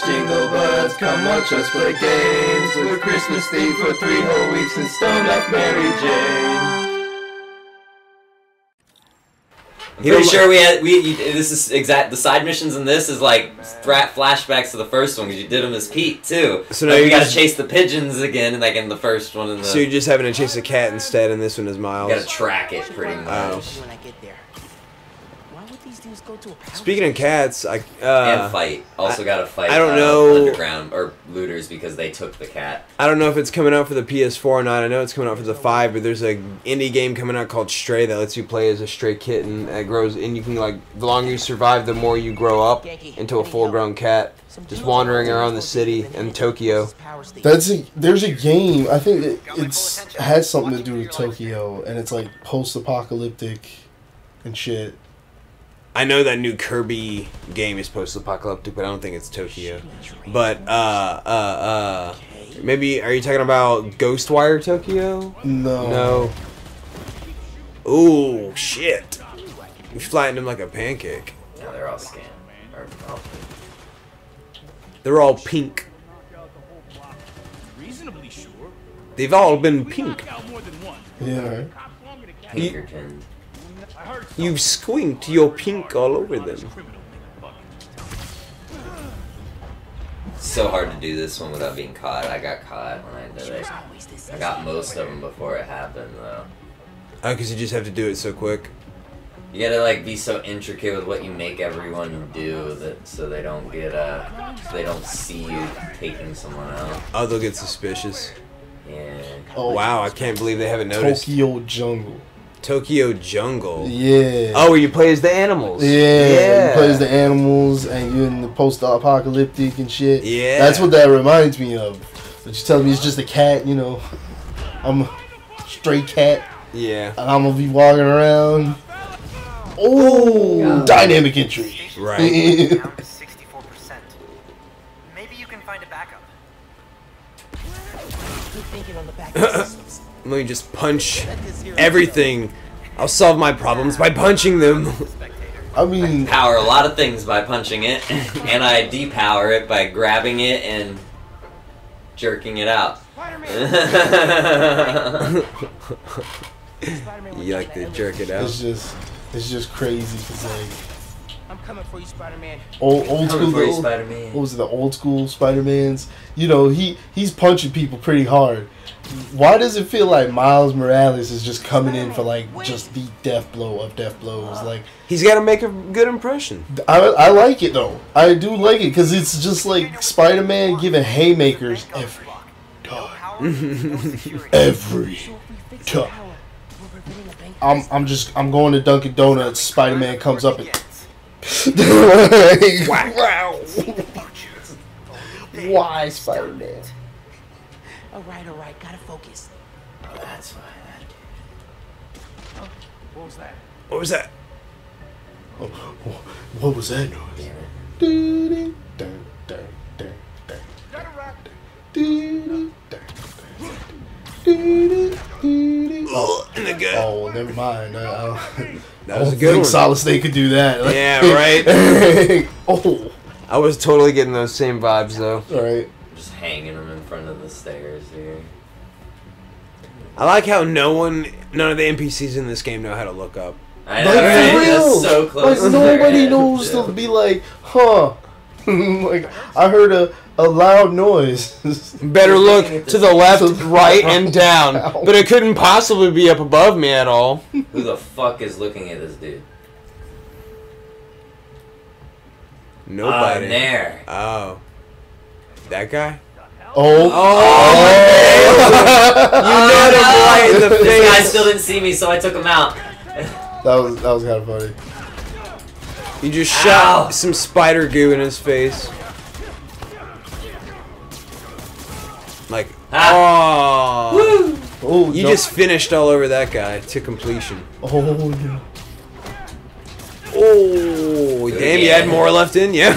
much, Jingle Buds, come watch us play games with Christmas theme for 3 whole weeks and Stone Up Mary Jane. Pretty sure we had this is exact. The side missions in this is like flashbacks to the first one because you did them as Pete too. So now you got to chase the pigeons again, like in the first one. So you're just having to chase a cat instead, and this one is Miles. You got to track it pretty much. When I get there. Speaking of cats, and fight. Also got to fight. I don't know underground or looters because they took the cat. I don't know if it's coming out for the PS4 or not. I know it's coming out for the 5, but there's a indie game coming out called Stray that lets you play as a stray kitten that grows, and you can like the longer you survive, the more you grow up into a full-grown cat, just wandering around the city in Tokyo. There's a game. I think it has something to do with Tokyo, and it's like post-apocalyptic and shit. I know that new Kirby game is post-apocalyptic, but I don't think it's Tokyo. But, maybe, are you talking about Ghostwire Tokyo? No. No. Ooh, shit. We flattened him like a pancake. No, they're all scanned. They're all pink. They've all been pink. Yeah. Pinkerton. You've squinked your pink all over them. So hard to do this one without being caught. I got caught when I did it. I got most of them before it happened, though. Oh, because you just have to do it so quick. You gotta like be so intricate with what you make everyone do that so they don't get so they don't see you taking someone out. Oh, they'll get suspicious. Yeah. Oh wow! I can't believe they haven't noticed. Tokyo Jungle. Tokyo Jungle. Yeah. Oh, where you play as the animals. Yeah. You play as the animals and you're in the post-apocalyptic and shit. Yeah. That's what that reminds me of. But you tell me it's just a cat, you know. I'm a stray cat. Yeah. And I'm gonna be walking around. Oh, dynamic entry. Right. Down to 64%. Maybe you can find a backup. Keep thinking on the backup. Let me just punch everything. I'll solve my problems by punching them. I mean, I power a lot of things by punching it, and I depower it by grabbing it and jerking it out. You like to jerk it out? It's just crazy. Cause like, I'm coming for you, Spider-Man. Old school. What was it? The old school Spider-Mans. You know, he's punching people pretty hard. Why does it feel like Miles Morales is just coming in for like just the death blow of death blows? Like he's got to make a good impression. I like it though. I do like it because it's just like Spider-Man giving haymakers every time. Every time. I'm going to Dunkin' Donuts. Spider-Man comes up and wow. Why Spider-Man? All right, gotta focus. Oh, that's fine. Oh, what was that? What was that? Oh, what was that noise? Oh, in the gut. Oh, never mind. That was a good one. Solid Snake could do that. Like, yeah, right. Oh, I was totally getting those same vibes though. All right. Just hanging them in front of the stairs here. I like how none of the NPCs in this game know how to look up. I know, like, right? For real. That's so close. Like, nobody knows to be like, huh? Like, I heard a loud noise. Better look to the left, right, and down. But it couldn't possibly be up above me at all. Who the fuck is looking at this dude? Nobody. Oh, there. Oh. That guy? Oh, you got him right in the face. This guy still didn't see me, so I took him out. That was kind of funny. You just shot some spider goo in his face. Like, oh, you just finished all over that guy to completion. Oh no. Oh, damn! You had more left in, yeah.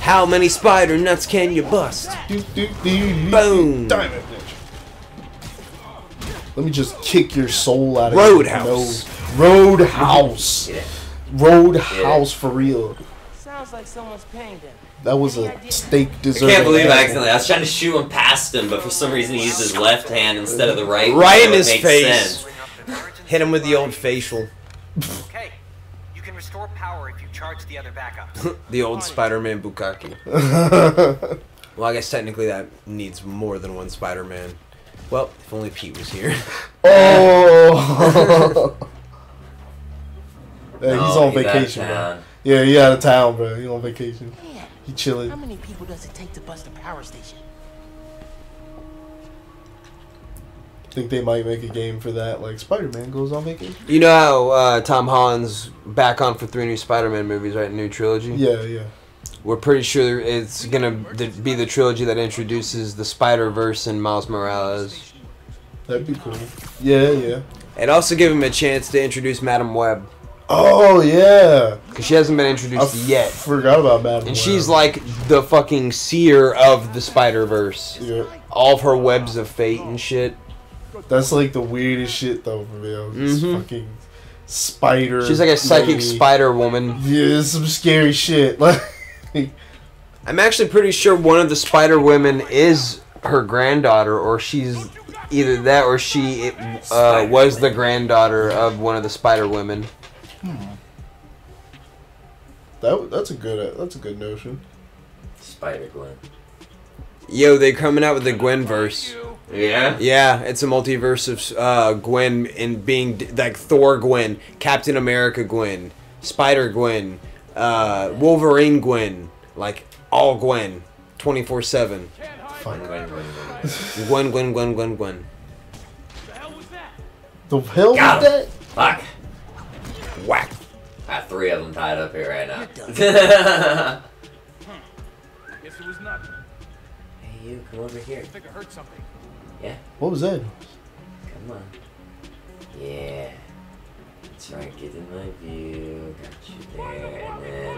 How many spider nuts can you bust? Boom! Diamond Ninja. Let me just kick your soul out of your nose. Roadhouse. Roadhouse for real. Sounds like someone's paying them. That was a steak dessert. I can't believe I accidentally. I was trying to shoot him past him, but for some reason he used his left hand instead of the right. Right in his face. Hit him with the old facial. Okay, you can restore power if you charge the other back up. The old Spider-Man bukkake. Well, I guess technically that needs more than one Spider-Man. Well, if only Pete was here. Oh! Hey, he's on vacation, bro. Yeah, he out of town, bro. He on vacation. Yeah. He chilling. How many people does it take to bust a power station? I think they might make a game for that, like Spider-Man goes on vacation. You know how Tom Holland's back on for 3 new Spider-Man movies, right? A new trilogy? Yeah, yeah. We're pretty sure it's going to be the trilogy that introduces the Spider-Verse and Miles Morales. That'd be cool. Yeah, yeah. And also give him a chance to introduce Madame Web. Oh, yeah. Because she hasn't been introduced yet. Forgot about Madame Web. And she's like the fucking seer of the Spider-Verse. Yeah. All of her webs of fate and shit. That's like the weirdest shit, though, for real. This fucking spider. She's like a psychic spider woman. Yeah, some scary shit. Like... I'm actually pretty sure one of the spider women is her granddaughter, or she's either that or she was the granddaughter of one of the spider women. Hmm. That's a good notion. Spider Gwen. Yo, they're coming out with the Gwenverse. Yeah. Yeah, it's a multiverse of Gwen and being like Thor Gwen, Captain America Gwen, Spider Gwen. Wolverine Gwen, like all Gwen, 24/7. Fun Gwen, Gwen, Gwen, Gwen, Gwen. The hell was that? The hell was that? Fuck. Whack. I have 3 of them tied up here right now. Guess it was nothing. Hey, you come over here. I think I heard something. Yeah. What was that? Come on. Yeah. That's right, get in my view, got you there, and then...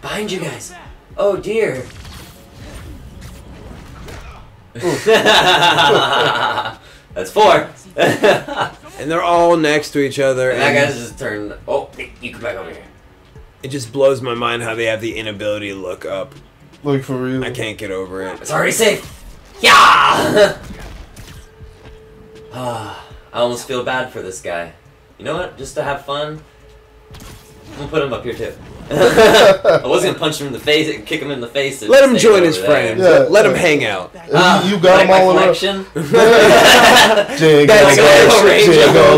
Behind you guys! Oh dear! That's 4! And they're all next to each other, and... that guy's just turned... Oh, you come back over here. It just blows my mind how they have the inability to look up. Like, for real? I can't get over it. It's already safe! Yeah! I almost feel bad for this guy. You know what? Just to have fun, I'm gonna put him up here too. I was gonna punch him in the face and kick him in the face. And let him join his friends. Yeah. Let him hang out. You got him all over. Jingle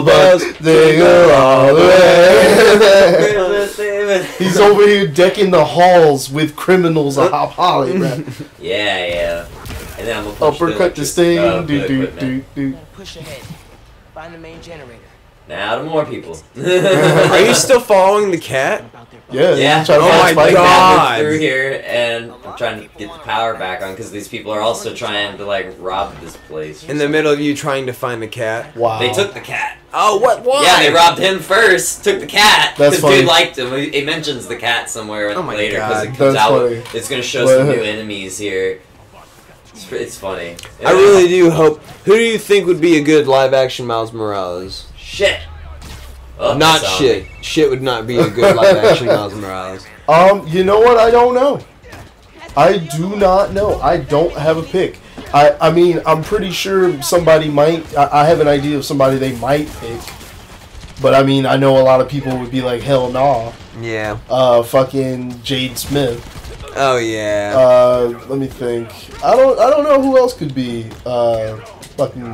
bells, jingle all the way. He's over here decking the halls with criminals of Hop Holly. Right? Yeah, yeah. And then I'm gonna punch uppercut this thing. Push ahead. Find the main generator. Now to more people. Are you still following the cat? Yeah. Yeah. Oh my god! Through here, and I'm trying to get the power back on because these people are also trying to like rob this place. In the middle of you trying to find the cat. Wow. They took the cat. Oh, what? Why? Yeah, they robbed him first. Took the cat. That's funny. Dude liked him. It mentions the cat somewhere later because it comes out. It's gonna show some new enemies here. It's funny. I really do hope. Who do you think would be a good live-action Miles Morales? Shit. Oh, not shit. Shit would not be a good live action Miles Morales. You know what? I don't know. I do not know. I don't have a pick. I mean, I'm pretty sure somebody might. I have an idea of somebody they might pick. But I mean, I know a lot of people would be like, hell nah. Yeah. Fucking Jade Smith. Oh yeah. Let me think. I don't know who else could be fucking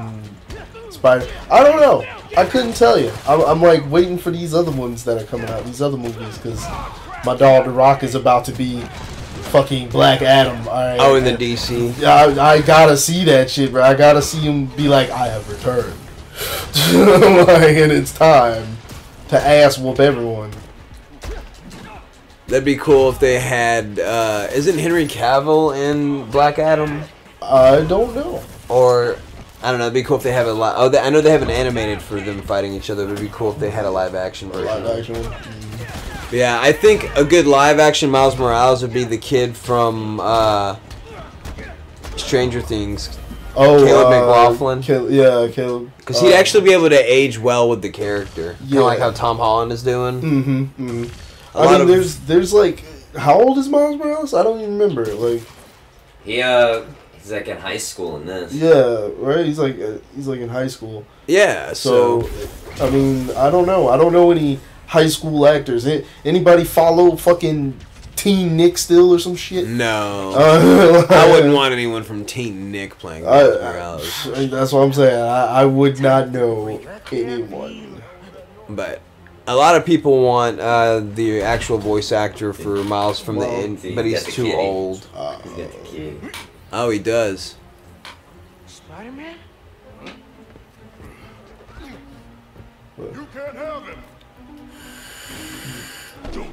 Spider. I don't know. I couldn't tell you. I'm like waiting for these other ones that are coming out, these other movies, because my dog The Rock is about to be fucking Black Adam. Oh, in the DC. I gotta see that shit, bro. I gotta see him be like, I have returned. Like, and it's time to ass whoop everyone. That'd be cool if they had. Isn't Henry Cavill in Black Adam? I don't know. Or. I don't know, it'd be cool if they have a live... Oh, I know they have an animated for them fighting each other, but it'd be cool if they had a live-action version. Yeah, I think a good live-action Miles Morales would be the kid from Stranger Things. Oh, Caleb McLaughlin. Yeah, Caleb. Because he'd actually be able to age well with the character. Yeah. Kind of like how Tom Holland is doing. Mm-hmm. I mean, there's like... How old is Miles Morales? I don't even remember. Like, he's like in high school in this. Yeah, right. He's like in high school. Yeah. So, I mean, I don't know. I don't know any high school actors. Anybody follow fucking Teen Nick still or some shit? No. I wouldn't want anyone from Teen Nick playing Miles Morales. That's what I'm saying. I would not know anyone. But a lot of people want the actual voice actor for Miles from the end, but he's too old. Oh, he does. Spider-Man? You can't have him.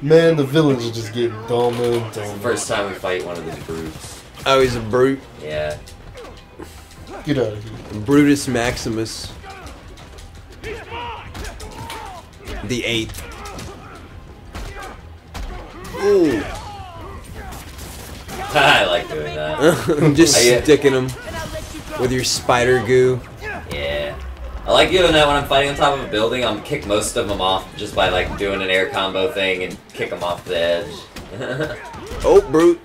Man, the villains are just getting dumb and dumb. It's the first time we fight one of these brutes. Oh, he's a brute? Yeah. Get out of here. Brutus Maximus. The 8th. Ooh. I like doing that. Just sticking them with your spider goo. Yeah. I like doing that when I'm fighting on top of a building. I'm kick most of them off just by like doing an air combo thing and kick them off the edge. Oh, brute.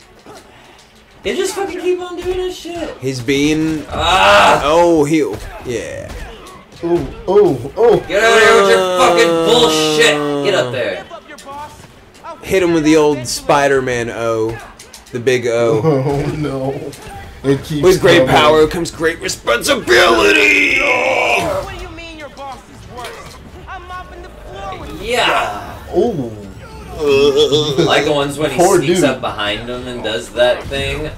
They just fucking keep on doing that shit. He's being... Ah! Oh, heal. Yeah. Oh, oh, oh! Get out of here with your fucking bullshit! Get up there! Hit him with the old Spider-Man O. The big O. Oh, no. It keeps with great power comes great responsibility! Oh. What do you mean your boss is worse? I'm mopping the floor with you. Yeah! Oh. Like the ones when he sneaks up behind him and does that thing.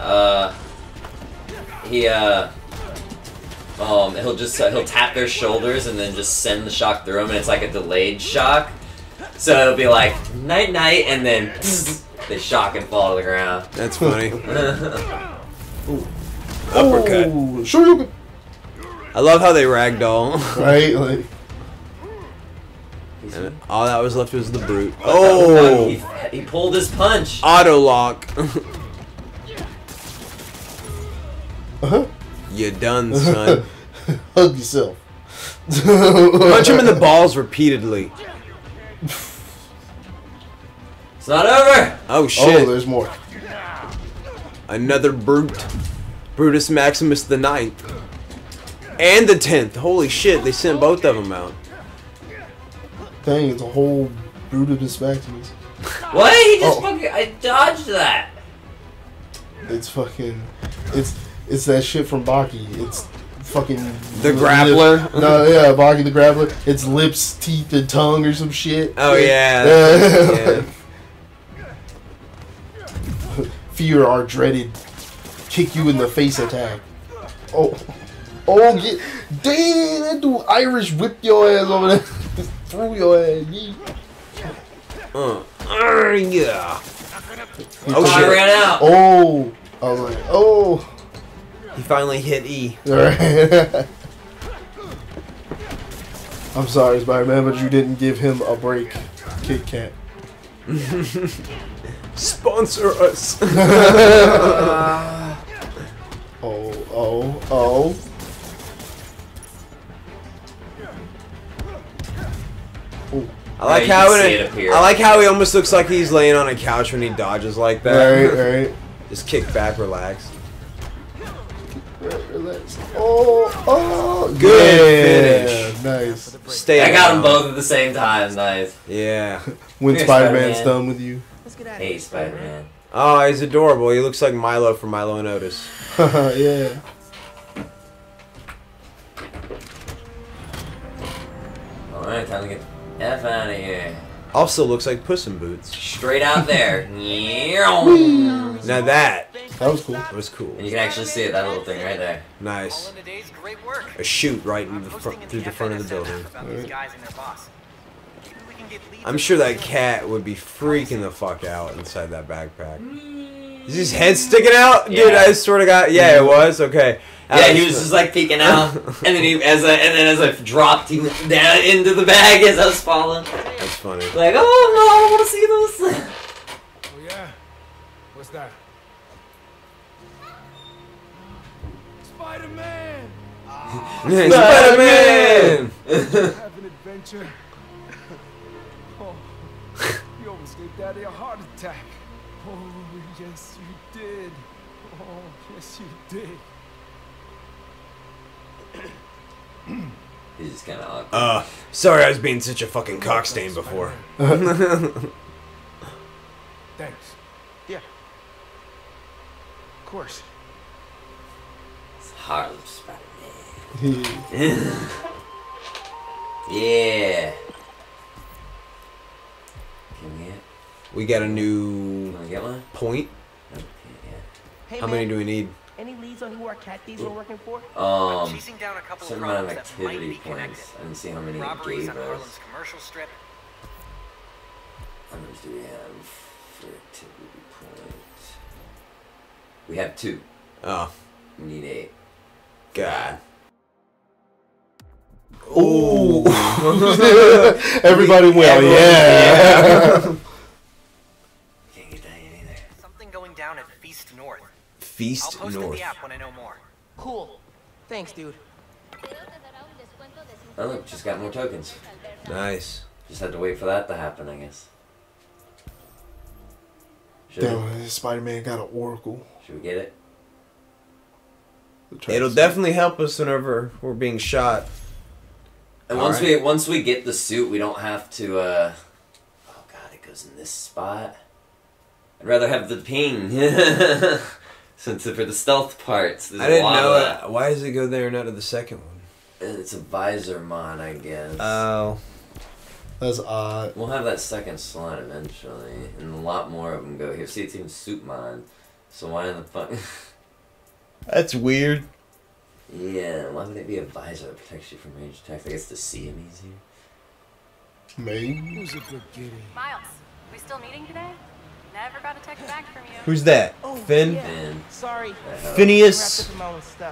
He'll just he'll tap their shoulders and then just send the shock through them, and it's like a delayed shock. So it'll be like night night, and then they shock and fall to the ground. That's funny. Uppercut. Oh, sure. I love how they ragdoll. Right, like. And all that was left was the brute. Oh, he pulled his punch. Auto lock. Uh-huh. You done, son. Hug yourself. Punch him in the balls repeatedly. It's not over. Oh shit! Oh, there's more. Another brute. Brutus Maximus the 9th and the 10th. Holy shit! They sent both of them out. Dang, it's a whole Brutus Maximus. What? He just fucking... I dodged that. It's fucking... It's that shit from Baki. It's fucking... The Grappler? No, yeah, Baki the Grappler. It's lips, teeth, and tongue or some shit. Oh, yeah. Yeah. Fear our dreaded kick-you-in-the-face attack. Oh. Oh, yeah. Damn, that dude Irish whipped your ass over there. Just threw your ass. Yeah. Oh, shit. I ran out. Oh. I was like, oh... He finally hit E. Right. I'm sorry, Spider-Man, but you didn't give him a break. Kit Kat. Sponsor us. Oh. Ooh. I like how he almost looks like he's laying on a couch when he dodges like that. Right. Just kick back, relax. Oh, good finish. Nice. I got them both at the same time. Nice. Yeah. When Spider-Man's done with you. Hey, Spider-Man. Oh, he's adorable. He looks like Milo from Milo and Otis. Yeah. Alright, time to get the F out of here. Also looks like Puss in Boots. Straight out there. Now that was cool. It was cool. And you can actually see it, that little thing right there. Nice. A shoot right in the front, through the front of the building. Right. I'm sure that cat would be freaking the fuck out inside that backpack. Is his head sticking out? Yeah. Dude, I swear to God. Yeah, it was. Okay. Yeah, he was just like peeking out, and then as I dropped him down into the bag as I was falling. That's funny. Like, oh no, I don't want to see those. Oh yeah, what's that? Spider-Man! Spider-Man! Have an adventure. Oh, you almost gave Daddy a heart attack. Oh, yes, you did. Oh, yes, you did. He's just kind of awkward. Sorry I was being such a fucking cockstain before. Thanks. Yeah. Of course. It's Harlem Spider-Man. Yeah. Can we get? We got a new point. Okay, yeah. How many do we need? Any leads on who our cat thieves were working for? I'm chasing down a couple of amount of activity points. I didn't see how many gave us. How many do we have for activity points? We have 2. Oh. We need 8. God. Ooh. Everybody went, yeah. Can't get that in either. Something going down at Feast North. Feast North. I'll post in the app when I know more. Cool. Thanks, dude. Oh, look, just got more tokens. Nice. Just had to wait for that to happen, I guess. Damn, Spider-Man got an oracle. Should we get it? It'll definitely help us whenever we're being shot. And all once we get the suit, we don't have to, oh god, it goes in this spot. I'd rather have the ping. Since for the stealth parts, there's I didn't know. Why does it go there and out of the second one? It's a visor mod, I guess. Oh. That's odd. We'll have that second slot eventually. And a lot more of them go here. See, it's even suit mod. So why in the fuck... That's weird. Yeah, why would it be a visor that protects you from range attacks? I guess to see him easier. Maybe. Who's a good kitty? Miles, we still meeting today? Never got a text back from you. Who's that? Oh, Finn? Yeah. Finn. Sorry. Phineas. But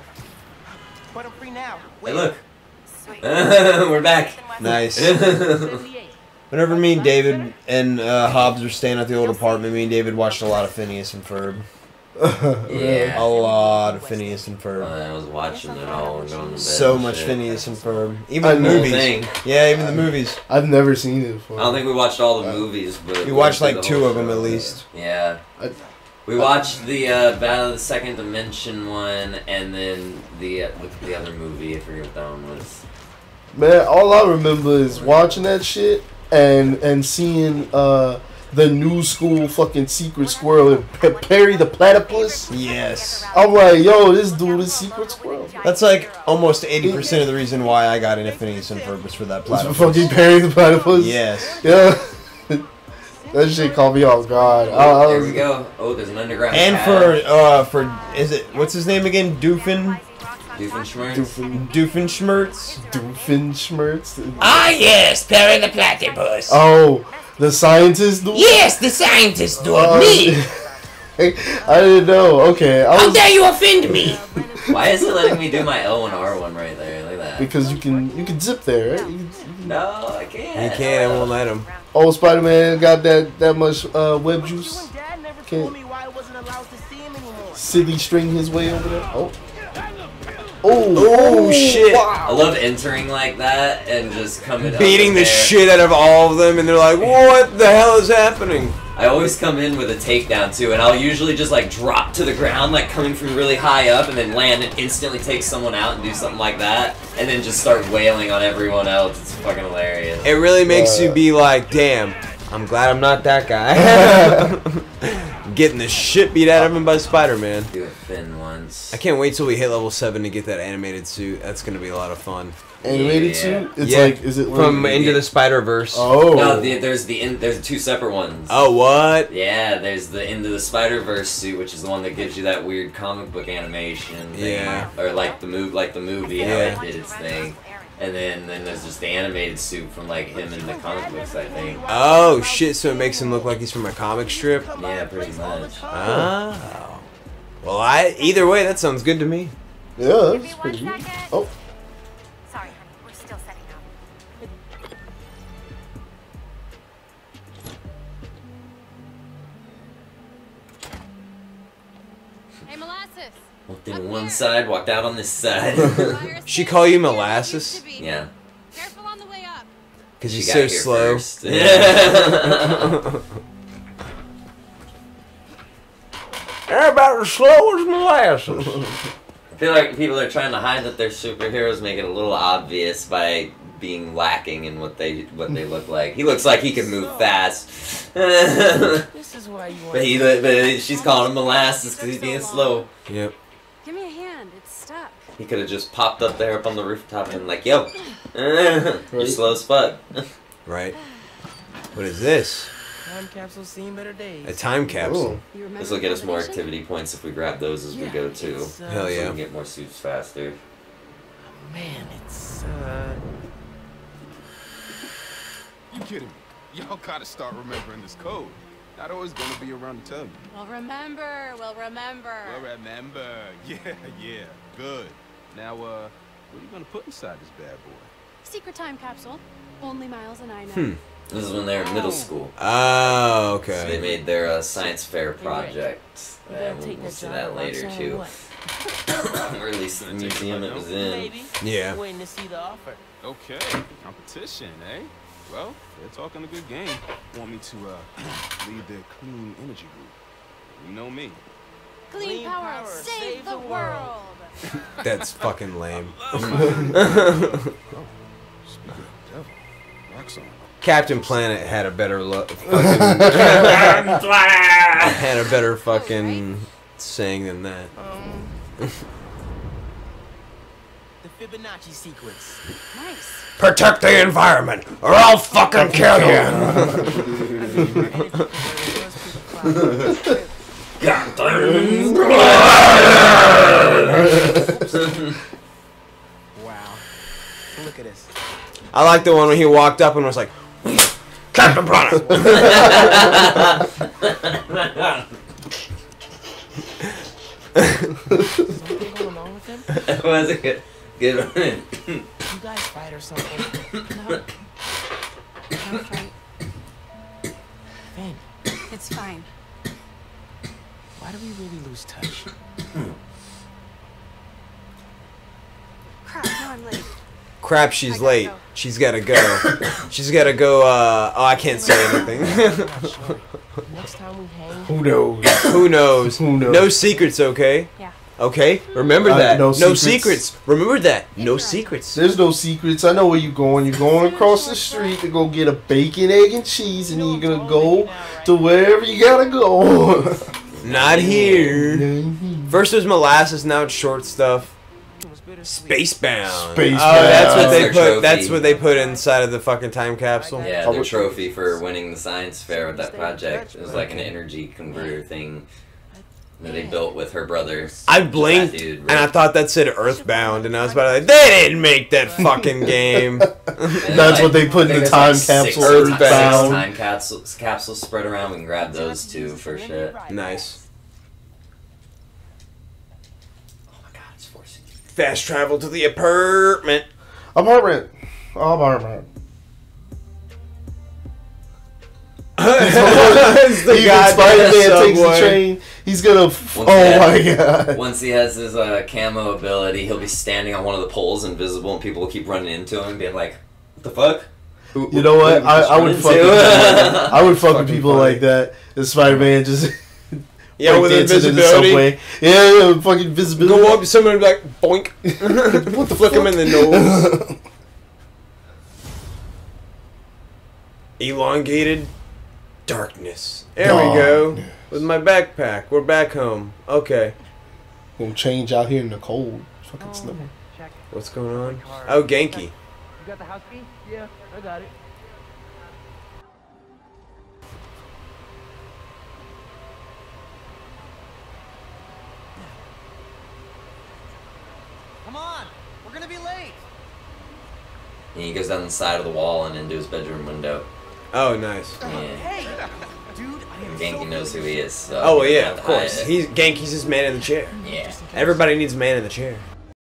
I'm free now. Wait. Hey, look. Sweet. We're back. Nice. Whenever me and David and Hobbs were staying at the old apartment, me and David watched a lot of Phineas and Ferb. Yeah, a lot of Phineas and Ferb. I was watching it all. So much Phineas and Ferb, even the movies. Yeah, even the movies. I've never seen it before. I don't think we watched all the movies, but we watched like 2 of them at least. Yeah, we watched the Battle of the Second Dimension one, and then the other movie. I forget what that one was. Man, all I remember is watching that shit and seeing the new school fucking secret squirrel and Perry the Platypus. Yes. I'm like, yo, this dude is secret squirrel. That's like almost 80% of the reason why I got into Phineas and Ferb for that platypus. Fucking Perry the Platypus? Yes. Yeah. That shit caught me off guard. There we go. Oh, there's an underground. And for is it, what's his name again? Doofenshmirtz. Ah, yes, Perry the Platypus. Oh. The scientist dude? Yes, the scientist dude. Me. I didn't know. Okay. How dare you offend me? Why is it letting me do my L and R one right there like that? Because you can zip there. Right? No, I can't. You can't. I won't let him. Old Spider-Man got that much web juice. Can't silly string his way over there. Oh. Oh shit! Wow. I love entering like that and just coming beating the shit out of all of them, and they're like, "What the hell is happening?" I always come in with a takedown too, and I'll usually just like drop to the ground, like coming from really high up, and then land and instantly take someone out and do something like that, and then just start wailing on everyone else. It's fucking hilarious. It really makes you be like, "Damn, I'm glad I'm not that guy." Getting the shit beat out of him by Spider-Man. Do a Finn once. I can't wait till we hit level 7 to get that animated suit. That's gonna be a lot of fun. Animated suit? It's like, is it from Into the Spider-Verse? Oh, no, there's 2 separate ones. Oh, what? Yeah, there's the Into the Spider-Verse suit, which is the one that gives you that weird comic book animation. Yeah. Thing, or like the movie how it did its thing. And then there's just the animated suit from like him in the comic books, I think. Oh shit! So it makes him look like he's from a comic strip. Yeah, pretty much. Oh. Well, either way, that sounds good to me. Yeah, that's pretty good. Oh. Sorry, we're still setting up. Hey, Molasses. Walked in one side, walked out on this side. She call you Molasses? Yeah. Careful on the way up. Because he's so slow. They're about as slow as molasses. I feel like people are trying to hide that they're superheroes, make it a little obvious by being lacking in what they look like. He looks like he could move fast. This is why you want but she's calling him molasses because he's being slow. Yep. Give me a hand. It's stuck. He could have just popped up there up on the rooftop and like, yo, you're slow as fuck. Right. What is this? Time capsule seen better days. A time capsule. This will get us more activity points if we grab those as we go too. Hell yeah. So we can get more suits faster. Oh, man, it's You kidding me? Y'all gotta start remembering this code. Not always gonna be around the tub. Well, remember. We'll remember. We'll remember. Yeah, yeah. Good. Now, what are you gonna put inside this bad boy? Secret time capsule. Only Miles and I know. Hmm. This is when they were in middle school. Oh, okay. So they made their science fair project. We'll see that later, too. Or at least the museum it was in. Yeah. Waiting to see the offer. Okay. Competition, eh? Well, they're talking a good game. Want me to lead the clean energy group. You know me. Clean power, save the world. That's fucking lame. Captain Planet had a better look. Had a better fucking saying than that. The Fibonacci sequence. Nice. Protect the environment, or I'll fucking kill you. Captain Planet. Wow. Look at this. I like the one when he walked up and was like, Captain Planet! Something going on with him? That was a good one. You guys fight or something? No. I don't fight. Finn. It's fine. Why do we really lose touch? Crap, now I'm late. Crap, she's late. Go. She's gotta go. She's gotta go, oh, I can't say anything. Next time we hang. Who knows? Who knows? Who knows? No secrets, okay? Yeah. Okay? Remember that. No secrets. Remember that. No secrets. There's no secrets. I know where you're going. You're going across the street to go get a bacon, egg, and cheese, and you're gonna go to wherever you gotta go. Not here. First there's molasses, now it's short stuff. Spacebound. Spacebound. Oh, that's what they put. Trophy. That's what they put inside of the fucking time capsule. Yeah, the trophy for winning the science fair with that project. It was like an energy converter thing that they built with her brother. I blinked and I thought that said Earthbound, and I was about to like, they didn't make that fucking game. That's like, what they put in the time capsule. Earthbound. Time capsules spread around. We can grab those two for shit. Nice. Fast travel to the apartment. Apartment. It's the guy Spider-Man takes the train. He's gonna. Oh my god! Once he has his camo ability, he'll be standing on one of the poles, invisible, and people will keep running into him and being like, "What the fuck?" You know what? I would fuck with people like that. The Spider-Man just. Yeah, with invisibility. Yeah, fucking visibility. Go up to someone and be like, boink. What the flick him in the nose. Elongated darkness. There we go. With my backpack. We're back home. Okay. We'll change out here in the cold. Fucking snow. What's going on? Oh, Genki. You got the house key? Yeah, I got it. Come on, we're gonna be late. And he goes down the side of the wall and into his bedroom window. Oh, nice. Yeah. Hey, dude, Genki knows who he is. So oh yeah, of course. He's Genki's his man in the chair. Yeah. Everybody needs a man in the chair.